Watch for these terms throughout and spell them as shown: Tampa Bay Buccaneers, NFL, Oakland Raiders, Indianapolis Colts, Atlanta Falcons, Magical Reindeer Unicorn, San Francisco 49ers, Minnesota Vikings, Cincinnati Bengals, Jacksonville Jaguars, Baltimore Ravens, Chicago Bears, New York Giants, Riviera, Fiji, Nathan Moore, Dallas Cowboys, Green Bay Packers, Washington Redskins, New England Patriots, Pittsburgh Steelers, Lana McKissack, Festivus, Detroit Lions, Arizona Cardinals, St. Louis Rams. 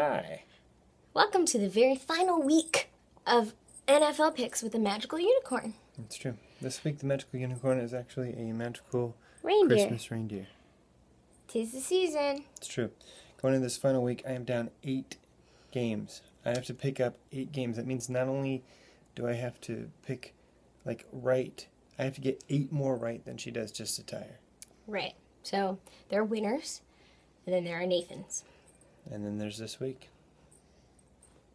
Hi. Welcome to the very final week of NFL picks with a magical unicorn. That's true. This week the magical unicorn is actually a magical reindeer. Christmas reindeer. 'Tis the season. It's true. Going into this final week, I am down 8 games. I have to pick up 8 games. That means not only do I have to pick, like, right, I have to get 8 more right than she does just to tie her. Right. So there are winners, and then there are Nathans. And then there's this week.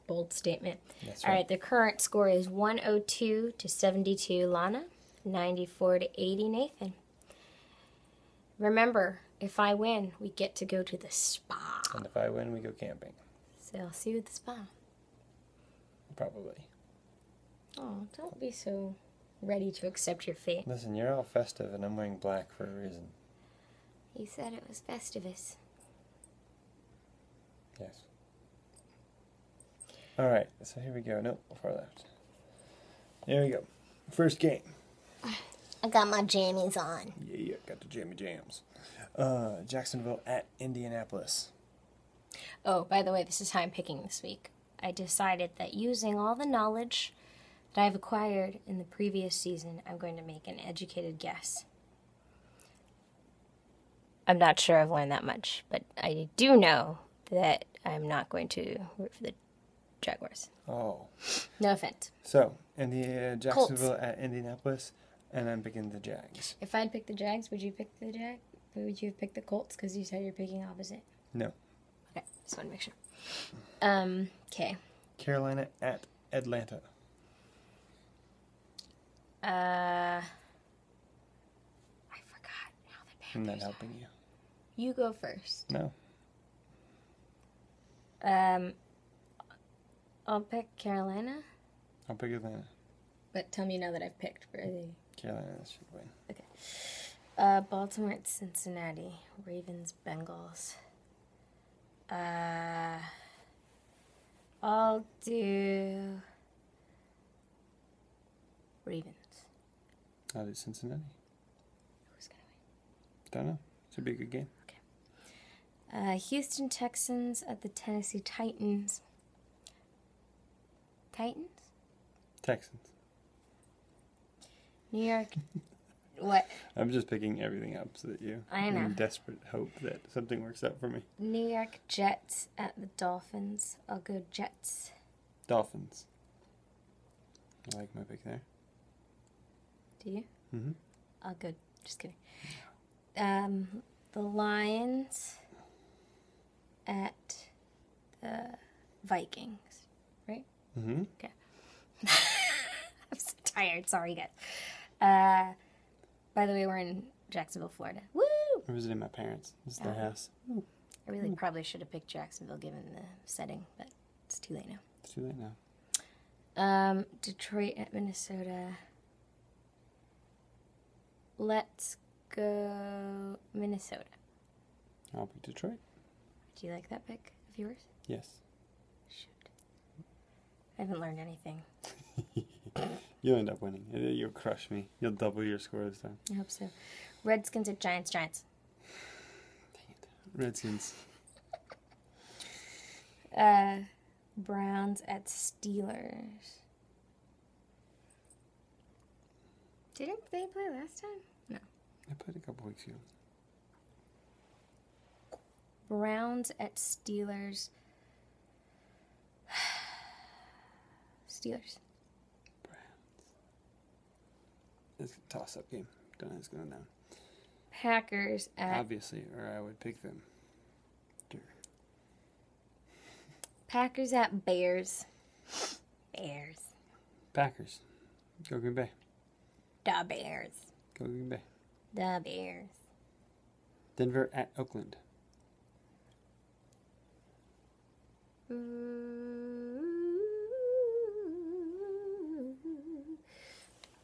Bold statement. That's right. All right, the current score is 102-72 Lana, 94-80 Nathan. Remember, if I win, we get to go to the spa. And if I win, we go camping. So I'll see you at the spa. Probably. Oh, don't be so ready to accept your fate. Listen, you're all festive, and I'm wearing black for a reason. You said it was Festivus. Yes. All right, so here we go. Nope, far left. There we go. First game. I got my jammies on. Yeah, got the jammy jams. Jacksonville at Indianapolis. Oh, by the way, this is how I'm picking this week. I decided that using all the knowledge that I've acquired in the previous season, I'm going to make an educated guess. I'm not sure I've learned that much, but I do know that I'm not going to root for the Jaguars. Oh. No offense. So, Jacksonville Colts. At Indianapolis, and I'm picking the Jags. If I'd picked the Jags, would you pick the Jags? Would you have picked the Colts? Because you said you're picking opposite. No. Okay, just want to make sure. Okay. Carolina at Atlanta. I forgot how the Panthers. I'm not helping you. You go first. No. I'll pick Carolina. I'll pick Atlanta. But tell me now that I've picked for the... Carolina should win. Okay. Baltimore at Cincinnati. Ravens, Bengals. I'll do... Ravens. I'll do Cincinnati. Who's going to win? Don't know. Should be a good game. Okay. Houston Texans at the Tennessee Titans. Texans. New York. What? I'm just picking everything up so that you... I know. In desperate hope that something works out for me. New York Jets at the Dolphins. I'll go Jets. Dolphins. I like my pick there. Do you? Mm-hmm. I'll go... Just kidding. The Lions at the Vikings. Mm-hmm. Okay. I'm so tired. Sorry, guys. By the way, we're in Jacksonville, Florida. Woo! I'm visiting my parents. It's their house. I really probably should have picked Jacksonville given the setting, but it's too late now. It's too late now. Detroit at Minnesota. Let's go Minnesota. I'll pick Detroit. Do you like that pick of yours? Yes. I haven't learned anything. You'll end up winning. You'll crush me. You'll double your score this time. I hope so. Redskins at Giants. Giants. Dang it. Redskins. Browns at Steelers. Didn't they play last time? No. They played a couple weeks ago. Browns at Steelers. Steelers. Browns. It's a toss-up game. Don't know who's going down. Packers at... Obviously, or I would pick them. Sure. Packers at Bears. Bears. Packers. Go Green Bay. The Bears. Go Green Bay. The Bears. Denver at Oakland.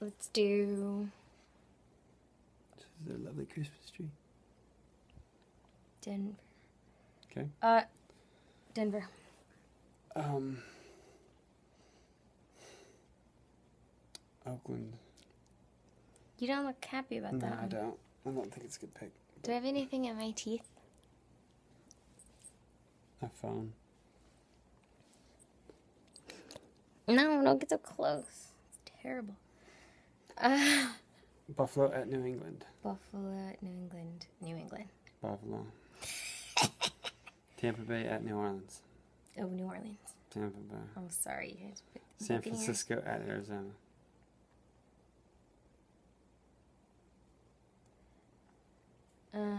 Let's do... This is their lovely Christmas tree. Denver. Okay. Denver. Oakland. You don't look happy about that. No, I don't. I don't think it's a good pick. Do I have anything in my teeth? A phone. No, don't get so close. It's terrible. Buffalo at New England. Buffalo at New England. New England. Buffalo. Tampa Bay at New Orleans. Oh, New Orleans. Tampa Bay. I'm sorry, you guys. San Francisco at Arizona.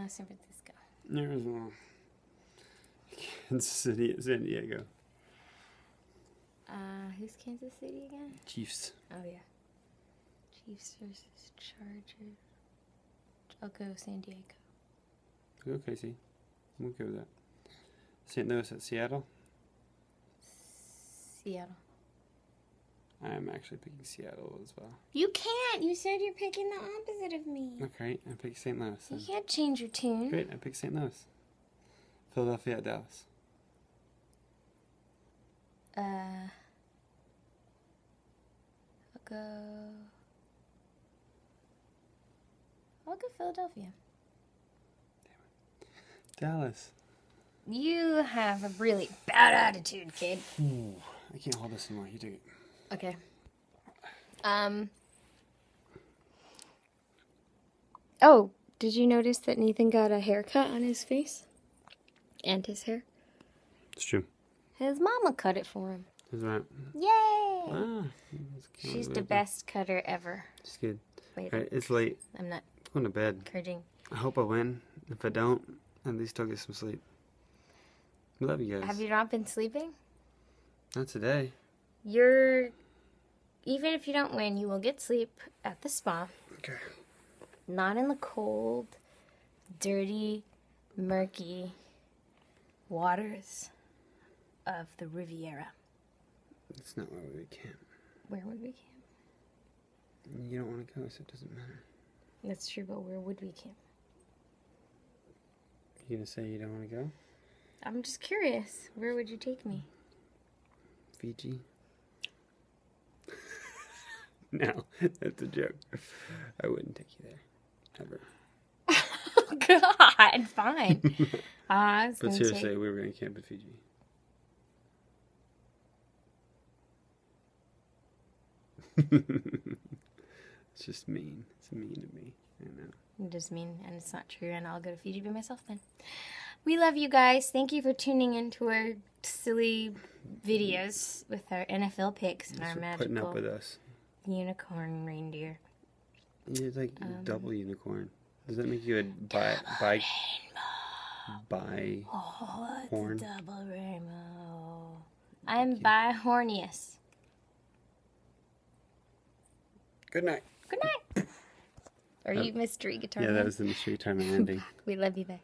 San Francisco. Arizona. Kansas City at San Diego. Who's Kansas City again? Chiefs. Oh, yeah. Chiefs versus Chargers. I'll go San Diego. Go KC. We'll go with that. St. Louis at Seattle. Seattle. I'm actually picking Seattle as well. You can't. You said you're picking the opposite of me. Okay, I picked St. Louis. Then. You can't change your tune. Great, I picked St. Louis. Philadelphia at Dallas. I'll go Philadelphia. Damn it. Dallas. You have a really bad attitude, kid. Ooh, I can't hold this anymore. You take it. Okay. Oh, did you notice that Nathan got a haircut on his face? And his hair? It's true. His mama cut it for him. Is that? Yay! Wow. She's the best cutter ever. She's good. Wait, all right, it's late. I'm not. I'm going to bed. Encouraging. I hope I win. If I don't, at least I'll get some sleep. I love you guys. Have you not been sleeping? Not today. You're... Even if you don't win, you will get sleep at the spa. Okay. Not in the cold, dirty, murky waters of the Riviera. That's not where we would camp. Where would we camp? You don't want to go, so it doesn't matter. That's true, but where would we camp? Are you going to say you don't want to go? I'm just curious. Where would you take me? Fiji. No, that's a joke. I wouldn't take you there. Ever. Oh, God. Fine. But seriously, we were going to camp at Fiji. It's just mean. It's mean to me. I know. It is mean, and it's not true, and I'll go to Fiji by myself then. We love you guys. Thank you for tuning into our silly videos with our NFL picks and our magical putting up with us. Unicorn reindeer. You're like double unicorn. Does that make you a bi oh, horn? It's a double rainbow. I'm bi-hornius. Good night. Good night. Are you mystery guitar? Yeah, man? That was the mystery guitar ending. We love you, babe.